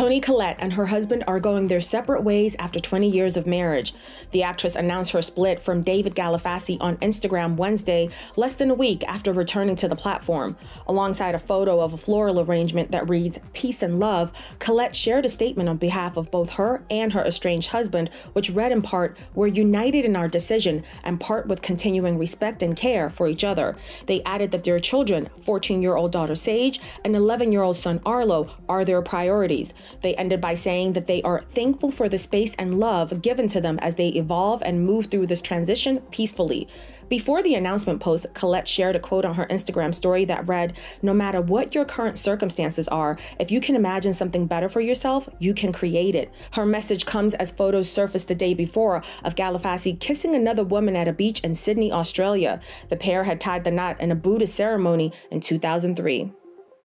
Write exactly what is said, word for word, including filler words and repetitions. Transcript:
Toni Collette and her husband are going their separate ways after twenty years of marriage. The actress announced her split from Dave Galafassi on Instagram Wednesday, less than a week after returning to the platform. Alongside a photo of a floral arrangement that reads, "Peace and Love," Collette shared a statement on behalf of both her and her estranged husband, which read in part, "We're united in our decision and part with continuing respect and care for each other." They added that their children, fourteen-year-old daughter Sage and eleven-year-old son Arlo, are their priorities. They ended by saying that they are thankful for the space and love given to them as they evolve and move through this transition peacefully. Before the announcement post, Collette shared a quote on her Instagram story that read, "No matter what your current circumstances are, if you can imagine something better for yourself, you can create it." Her message comes as photos surfaced the day before of Galafassi kissing another woman at a beach in Sydney, Australia. The pair had tied the knot in a Buddhist ceremony in two thousand three.